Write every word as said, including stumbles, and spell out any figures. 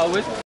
Ah oui.